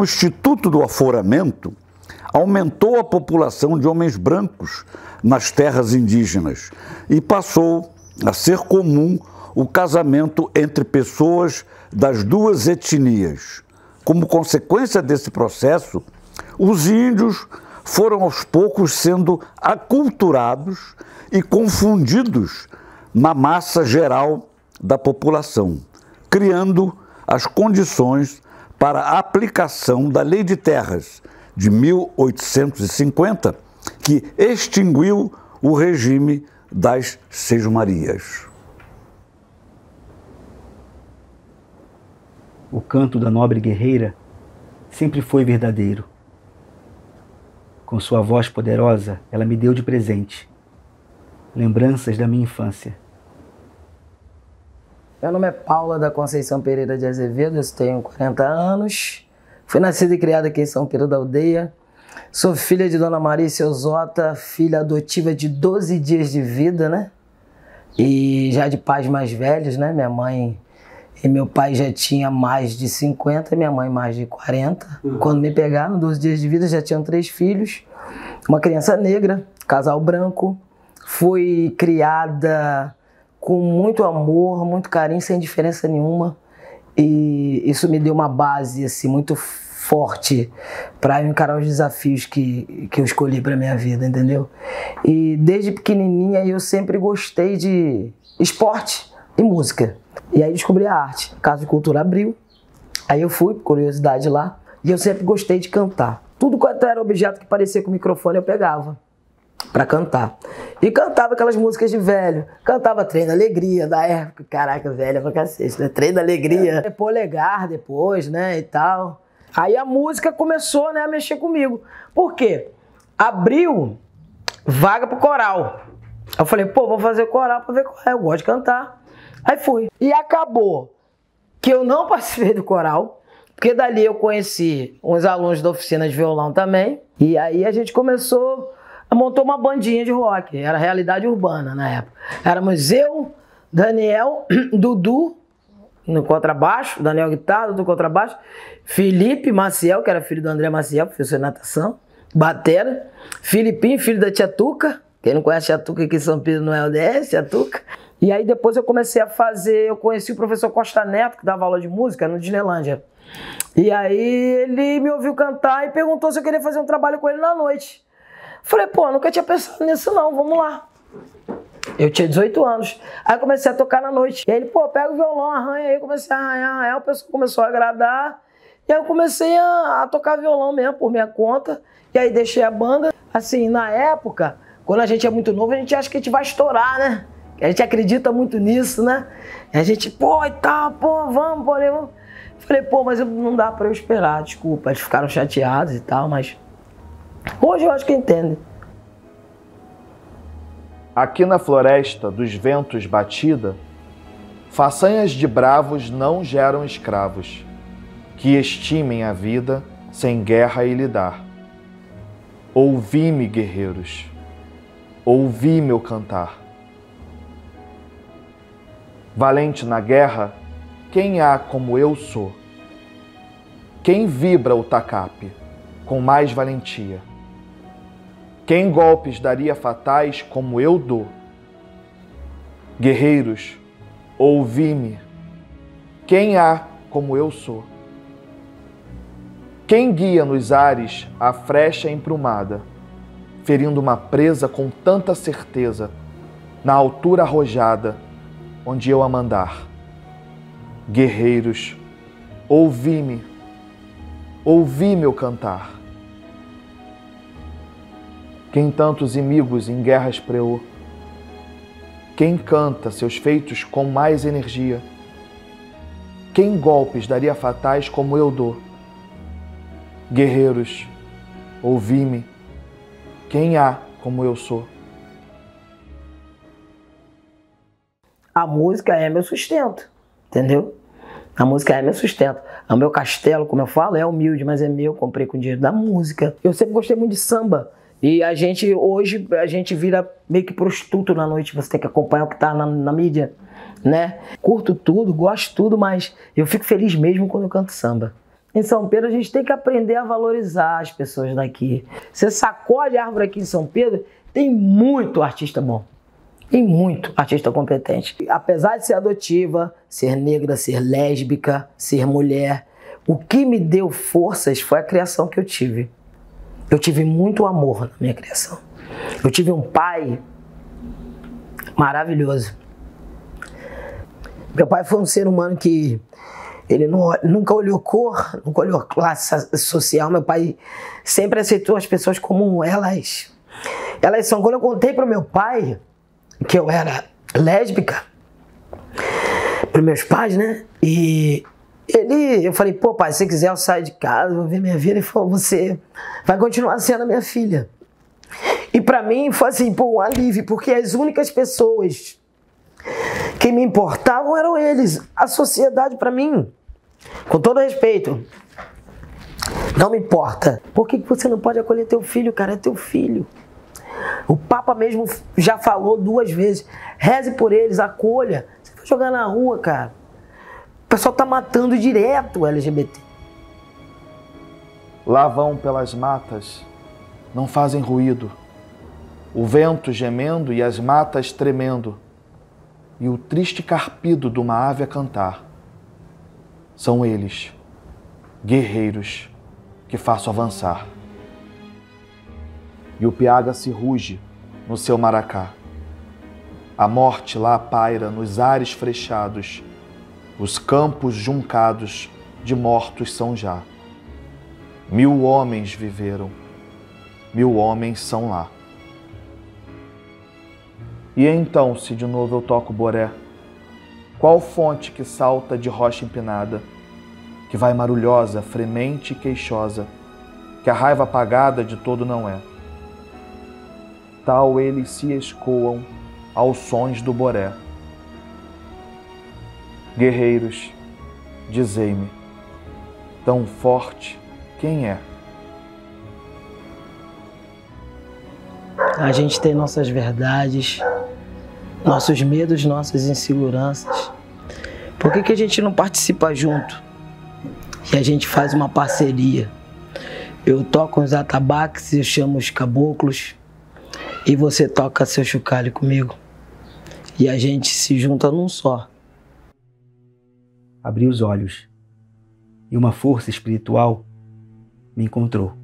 com o Instituto do Aforamento, aumentou a população de homens brancos nas terras indígenas e passou a ser comum o casamento entre pessoas das duas etnias. Como consequência desse processo, os índios foram aos poucos sendo aculturados e confundidos na massa geral da população, criando as condições para a aplicação da Lei de Terras de 1850, que extinguiu o regime das Seis Marias. O canto da nobre guerreira sempre foi verdadeiro. Com sua voz poderosa, ela me deu de presente lembranças da minha infância. Meu nome é Paula da Conceição Pereira de Azevedo, eu tenho 40 anos. Fui nascida e criada aqui em São Pedro da Aldeia. Sou filha de Dona Marisa Ozota, filha adotiva de 12 dias de vida, né? E já de pais mais velhos, né? Minha mãe e meu pai já tinha mais de 50, minha mãe mais de 40. Quando me pegaram, 12 dias de vida, já tinham 3 filhos. Uma criança negra, casal branco. Fui criada com muito amor, muito carinho, sem diferença nenhuma. E isso me deu uma base assim, muito forte para eu encarar os desafios que eu escolhi para minha vida, entendeu? E desde pequenininha eu sempre gostei de esporte e música. E aí descobri a arte. A Casa de Cultura abriu, aí eu fui, por curiosidade lá, e eu sempre gostei de cantar. Tudo quanto era objeto que parecia com microfone eu pegava pra cantar. E cantava aquelas músicas de velho. Cantava Trem da Alegria, da época, caraca, velha pra cacete, né? Trem da Alegria. É Polegar depois, né, e tal. Aí a música começou, né, a mexer comigo. Por quê? Abriu vaga pro coral. Eu falei, pô, vou fazer coral pra ver qual é, eu gosto de cantar. Aí fui. E acabou que eu não participei do coral, porque dali eu conheci uns alunos da oficina de violão também. E aí a gente começou, montou uma bandinha de rock, era realidade urbana na época. Éramos eu, Daniel, Dudu no contrabaixo, Daniel guitarra, Dudu contrabaixo, Felipe Maciel, que era filho do André Maciel, professor de natação, batera, Filipinho, filho da Tia Tuca. Quem não conhece a Tia Tuca aqui em São Pedro não é ODS, Tia Tuca. E aí depois eu comecei a fazer, eu conheci o professor Costa Neto, que dava aula de música no Disneylândia. E aí ele me ouviu cantar e perguntou se eu queria fazer um trabalho com ele na noite. Falei, pô, nunca tinha pensado nisso não, vamos lá. Eu tinha 18 anos. Aí comecei a tocar na noite. E aí ele, pô, pega o violão, arranha. Aí eu comecei a arranhar, o pessoal começou a agradar. E aí eu comecei a tocar violão mesmo, por minha conta. E aí deixei a banda. Assim, na época, quando a gente é muito novo, a gente acha que a gente vai estourar, né? A gente acredita muito nisso, né? A gente, pô, e tal, pô, vamos, pô, vamos. Falei, pô, mas não dá pra eu esperar, desculpa. Eles ficaram chateados e tal, mas... hoje eu acho que entende. Aqui na floresta dos ventos batida, façanhas de bravos não geram escravos, que estimem a vida sem guerra e lidar. Ouvi-me, guerreiros, ouvi meu cantar. Valente na guerra, quem há como eu sou? Quem vibra o tacape com mais valentia? Quem golpes daria fatais como eu dou? Guerreiros, ouvi-me. Quem há como eu sou? Quem guia nos ares a frecha emprumada, ferindo uma presa com tanta certeza, na altura arrojada, onde eu a mandar? Guerreiros, ouvi-me. Ouvi meu cantar. Quem tantos inimigos em guerras preou? Quem canta seus feitos com mais energia? Quem golpes daria fatais como eu dou? Guerreiros, ouvi-me. Quem há como eu sou? A música é meu sustento, entendeu? A música é meu sustento. O meu castelo, como eu falo, é humilde, mas é meu. Comprei com dinheiro da música. Eu sempre gostei muito de samba. E a gente, hoje, a gente vira meio que prostituto na noite, você tem que acompanhar o que tá na mídia, né? Curto tudo, gosto tudo, mas eu fico feliz mesmo quando eu canto samba. em São Pedro, a gente tem que aprender a valorizar as pessoas daqui. Você sacode a árvore aqui em São Pedro, tem muito artista bom. Tem muito artista competente. Apesar de ser adotiva, ser negra, ser lésbica, ser mulher, o que me deu forças foi a criação que eu tive. Eu tive muito amor na minha criação. Eu tive um pai maravilhoso. Meu pai foi um ser humano que... ele nunca olhou cor, nunca olhou classe social. Meu pai sempre aceitou as pessoas como elas. Elas são. Quando eu contei para o meu pai que eu era lésbica, para meus pais, né? E ele, eu falei, pô, pai, se quiser eu saio de casa, vou ver minha vida. Ele falou, você vai continuar sendo a minha filha. E para mim foi assim, pô, um alívio, porque as únicas pessoas que me importavam eram eles. A sociedade, para mim, com todo respeito, não me importa. Por que você não pode acolher teu filho, cara? É teu filho. O Papa mesmo já falou 2 vezes. Reze por eles, acolha. Você vai jogar na rua, cara. O pessoal tá matando direto o LGBT. Lá vão pelas matas, não fazem ruído. O vento gemendo e as matas tremendo. E o triste carpido de uma ave a cantar. São eles, guerreiros, que faço avançar. E o piaga se ruge no seu maracá. A morte lá paira nos ares frechados, os campos juncados de mortos são já. 1000 homens viveram, 1000 homens são lá. E então, se de novo eu toco boré, qual fonte que salta de rocha empinada, que vai marulhosa, fremente e queixosa, que a raiva apagada de todo não é. Tal eles se escoam aos sons do boré. Guerreiros, dizei-me, tão forte quem é? A gente tem nossas verdades, nossos medos, nossas inseguranças. Por que a gente não participa junto? E a gente faz uma parceria. Eu toco os atabaques, eu chamo os caboclos, e você toca seu chocalho comigo. E a gente se junta num só. Abri os olhos, e uma força espiritual me encontrou.